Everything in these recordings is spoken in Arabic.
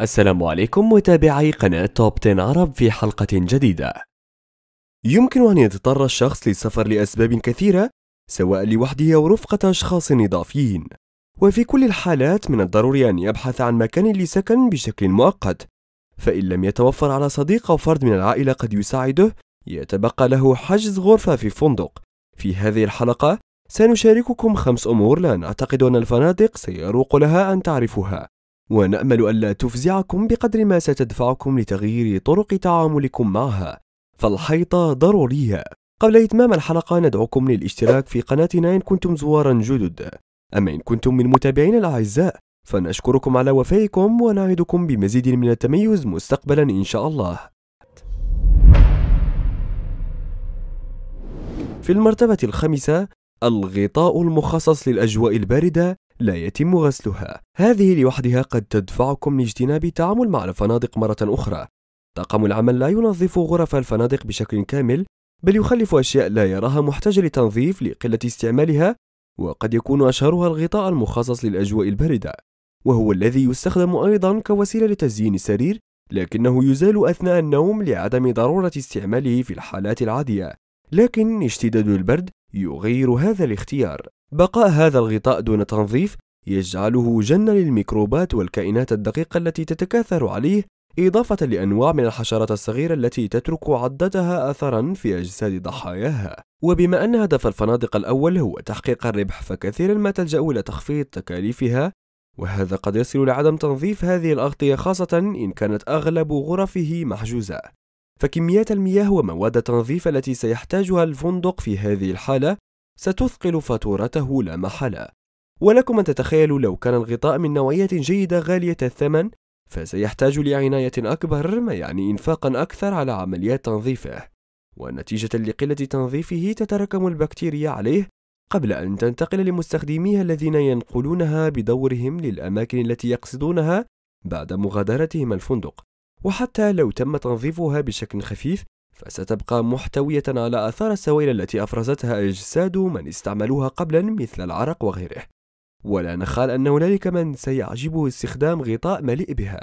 السلام عليكم متابعي قناة توب 10 عرب. في حلقة جديدة يمكن أن يتطرق الشخص للسفر لأسباب كثيرة، سواء لوحده أو رفقة أشخاص إضافيين، وفي كل الحالات من الضروري أن يبحث عن مكان لسكن بشكل مؤقت، فإن لم يتوفر على صديق أو فرد من العائلة قد يساعده، يتبقى له حجز غرفة في فندق. في هذه الحلقة سنشارككم 5 أمور لا نعتقد أن الفنادق سيروق لها أن تعرفها، ونأمل ألا تفزعكم بقدر ما ستدفعكم لتغيير طرق تعاملكم معها، فالحيطة ضرورية. قبل إتمام الحلقة ندعوكم للاشتراك في قناتنا إن كنتم زوارا جدد، أما إن كنتم من متابعينا الأعزاء فنشكركم على وفائكم ونعدكم بمزيد من التميز مستقبلا إن شاء الله. في المرتبة الخامسة، الغطاء المخصص للأجواء الباردة لا يتم غسلها. هذه لوحدها قد تدفعكم لاجتناب التعامل مع الفنادق مرة أخرى. طاقم العمل لا ينظف غرف الفنادق بشكل كامل، بل يخلف أشياء لا يراها محتاجة لتنظيف لقلة استعمالها، وقد يكون أشهرها الغطاء المخصص للأجواء الباردة، وهو الذي يستخدم أيضا كوسيلة لتزيين السرير، لكنه يزال أثناء النوم لعدم ضرورة استعماله في الحالات العادية، لكن اشتداد البرد يغير هذا الاختيار. بقاء هذا الغطاء دون تنظيف يجعله جنة للميكروبات والكائنات الدقيقة التي تتكاثر عليه، إضافة لأنواع من الحشرات الصغيرة التي تترك عضتها أثرا في أجساد ضحاياها. وبما أن هدف الفنادق الأول هو تحقيق الربح، فكثيرا ما تلجأ إلى تخفيض تكاليفها، وهذا قد يصل لعدم تنظيف هذه الأغطية، خاصة إن كانت أغلب غرفه محجوزة، فكميات المياه ومواد التنظيف التي سيحتاجها الفندق في هذه الحالة ستثقل فاتورته لا محالة. ولكم أن تتخيلوا لو كان الغطاء من نوعية جيدة غالية الثمن، فسيحتاج لعناية أكبر، ما يعني إنفاقا أكثر على عمليات تنظيفه، ونتيجة لقلة تنظيفه تتراكم البكتيريا عليه قبل أن تنتقل لمستخدميها الذين ينقلونها بدورهم للأماكن التي يقصدونها بعد مغادرتهم الفندق. وحتى لو تم تنظيفها بشكل خفيف، فستبقى محتوية على آثار السوائل التي أفرزتها أجساد من استعملوها قبلا، مثل العرق وغيره. ولا نخال أن هنالك من سيعجبه استخدام غطاء مليء بها،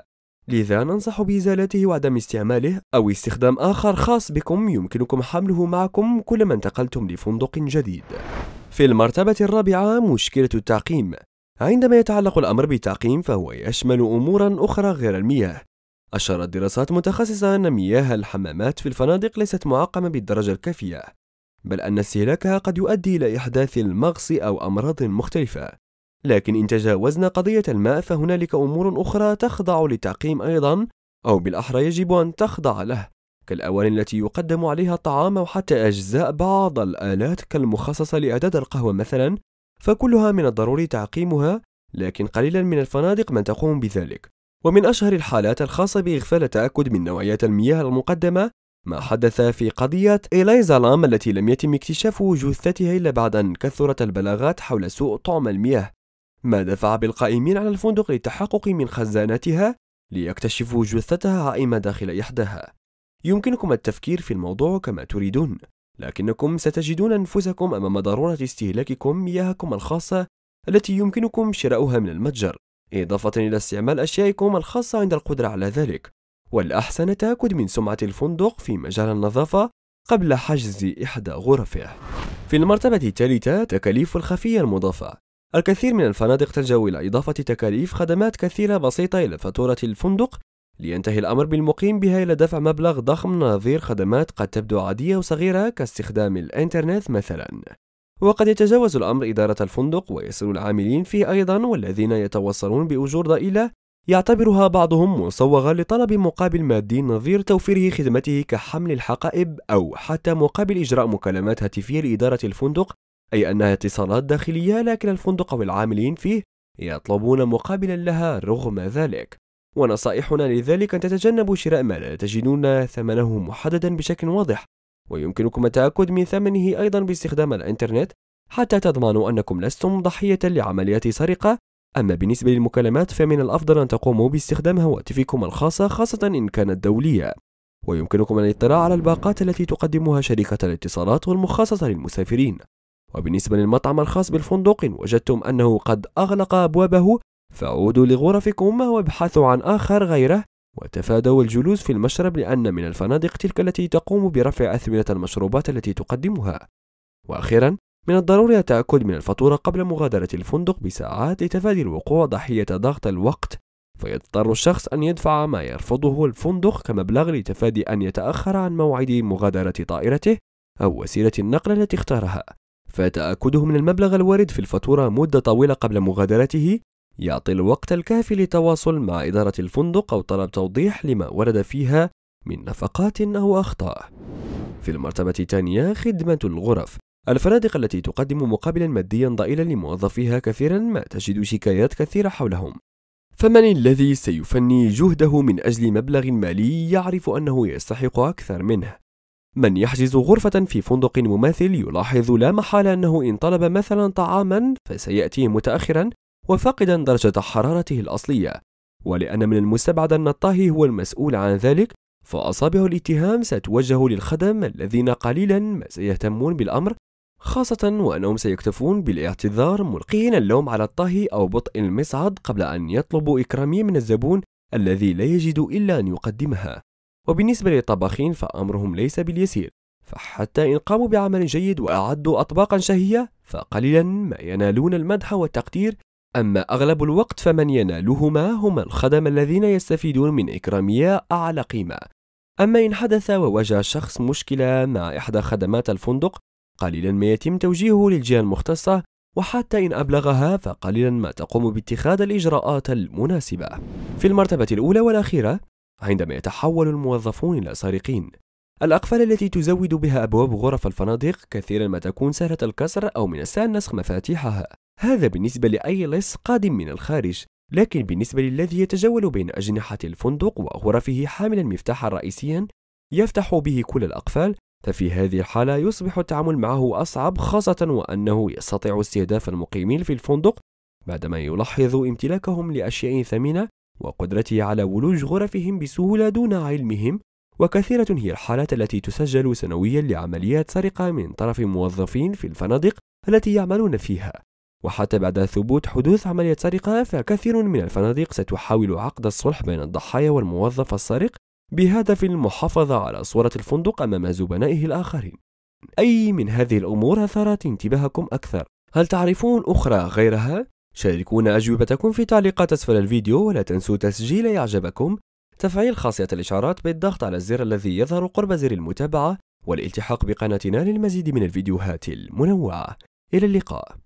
لذا ننصح بإزالته وعدم استعماله، أو استخدام آخر خاص بكم يمكنكم حمله معكم كلما انتقلتم لفندق جديد. في المرتبة الرابعة، مشكلة التعقيم. عندما يتعلق الأمر بالتعقيم فهو يشمل أمورا أخرى غير المياه. أشارت دراسات متخصصة أن مياه الحمامات في الفنادق ليست معقمة بالدرجة الكافية، بل أن استهلاكها قد يؤدي إلى إحداث المغص أو أمراض مختلفة. لكن إن تجاوزنا قضية الماء فهنالك أمور أخرى تخضع للتعقيم أيضا، أو بالأحرى يجب أن تخضع له، كالأواني التي يقدم عليها الطعام، وحتى أجزاء بعض الآلات كالمخصصة لإعداد القهوة مثلا، فكلها من الضروري تعقيمها، لكن قليلا من الفنادق من تقوم بذلك. ومن أشهر الحالات الخاصة بإغفال التأكد من نوعيات المياه المقدمة ما حدث في قضية إليزا لام، التي لم يتم اكتشاف جثتها إلا بعد أن كثرت البلاغات حول سوء طعم المياه، ما دفع بالقائمين على الفندق للتحقق من خزانتها ليكتشفوا جثتها عائمة داخل إحداها. يمكنكم التفكير في الموضوع كما تريدون، لكنكم ستجدون أنفسكم أمام ضرورة استهلاككم مياهكم الخاصة التي يمكنكم شراؤها من المتجر، إضافة إلى استعمال أشيائكم الخاصة عند القدرة على ذلك. والأحسن التأكد من سمعة الفندق في مجال النظافة قبل حجز إحدى غرفه. في المرتبة الثالثة، تكاليف الخفية المضافة. الكثير من الفنادق تلجأ إلى إضافة تكاليف خدمات كثيرة بسيطة إلى فاتورة الفندق، لينتهي الأمر بالمقيم بها إلى دفع مبلغ ضخم نظير خدمات قد تبدو عادية وصغيرة، كاستخدام الإنترنت مثلا. وقد يتجاوز الأمر إدارة الفندق، ويصل العاملين فيه أيضا والذين يتوصلون بأجور ضئيلة يعتبرها بعضهم مصوغة لطلب مقابل مادي نظير توفيره خدمته، كحمل الحقائب أو حتى مقابل إجراء مكالمات هاتفية لإدارة الفندق، أي أنها اتصالات داخلية، لكن الفندق والعاملين فيه يطلبون مقابلا لها رغم ذلك. ونصائحنا لذلك أن تتجنبوا شراء ما لا تجدون ثمنه محددا بشكل واضح، ويمكنكم التأكد من ثمنه أيضا باستخدام الإنترنت، حتى تضمنوا أنكم لستم ضحية لعمليات سرقة. أما بالنسبة للمكالمات فمن الأفضل أن تقوموا باستخدام هواتفكم الخاصة، خاصة إن كانت دولية، ويمكنكم الاطلاع على الباقات التي تقدمها شركة الاتصالات والمخصصة للمسافرين. وبالنسبة للمطعم الخاص بالفندق، إن وجدتم أنه قد أغلق أبوابه فعودوا لغرفكم وابحثوا عن آخر غيره، وتفادوا الجلوس في المشرب لأن من الفنادق تلك التي تقوم برفع أثمنة المشروبات التي تقدمها. وأخيرا، من الضروري التأكد من الفاتورة قبل مغادرة الفندق بساعات لتفادي الوقوع ضحية ضغط الوقت، فيضطر الشخص أن يدفع ما يرفضه الفندق كمبلغ لتفادي أن يتأخر عن موعد مغادرة طائرته أو وسيلة النقل التي اختارها. فتأكده من المبلغ الوارد في الفاتورة مدة طويلة قبل مغادرته يعطي الوقت الكافي للتواصل مع إدارة الفندق أو طلب توضيح لما ورد فيها من نفقات أو أخطاء. في المرتبة الثانية، خدمة الغرف. الفنادق التي تقدم مقابلا ماديا ضئيلا لموظفيها كثيرا ما تجد شكايات كثيرة حولهم، فمن الذي سيفني جهده من أجل مبلغ مالي يعرف أنه يستحق أكثر منه؟ من يحجز غرفة في فندق مماثل يلاحظ لا محالة أنه إن طلب مثلا طعاما فسيأتي متأخرا وفاقدا درجة حرارته الأصلية، ولأن من المستبعد أن الطاهي هو المسؤول عن ذلك، فأصابع الاتهام ستوجه للخدم الذين قليلا ما سيهتمون بالأمر، خاصة وأنهم سيكتفون بالاعتذار ملقين اللوم على الطاهي أو بطء المصعد قبل أن يطلبوا إكرامية من الزبون الذي لا يجد إلا أن يقدمها. وبالنسبة للطباخين فأمرهم ليس باليسير، فحتى إن قاموا بعمل جيد وأعدوا أطباقا شهية فقليلا ما ينالون المدح والتقدير، أما أغلب الوقت فمن ينالهما هم الخدم الذين يستفيدون من إكرامية أعلى قيمة. أما إن حدث وواجه الشخص مشكلة مع إحدى خدمات الفندق قليلا ما يتم توجيهه للجهة المختصة، وحتى إن أبلغها فقليلا ما تقوم باتخاذ الإجراءات المناسبة. في المرتبة الأولى والأخيرة، عندما يتحول الموظفون إلى سارقين. الأقفال التي تزود بها أبواب غرف الفنادق كثيرا ما تكون سهلة الكسر أو من السهل نسخ مفاتيحها، هذا بالنسبة لأي لص قادم من الخارج، لكن بالنسبة للذي يتجول بين أجنحة الفندق وغرفه حاملا مفتاحا رئيسيا يفتح به كل الأقفال، ففي هذه الحالة يصبح التعامل معه أصعب، خاصة وأنه يستطيع استهداف المقيمين في الفندق بعدما يلاحظ امتلاكهم لأشياء ثمينة وقدرته على ولوج غرفهم بسهولة دون علمهم. وكثيرة هي الحالات التي تسجل سنويا لعمليات سرقة من طرف موظفين في الفنادق التي يعملون فيها، وحتى بعد ثبوت حدوث عملية سرقة فكثير من الفنادق ستحاول عقد الصلح بين الضحايا والموظف السارق بهدف المحافظة على صورة الفندق أمام زبنائه الآخرين. أي من هذه الأمور أثارت انتباهكم أكثر؟ هل تعرفون أخرى غيرها؟ شاركونا أجوبتكم في تعليقات أسفل الفيديو، ولا تنسوا تسجيل إعجابكم، تفعيل خاصية الإشعارات بالضغط على الزر الذي يظهر قرب زر المتابعة، والالتحاق بقناتنا للمزيد من الفيديوهات المنوعة. إلى اللقاء.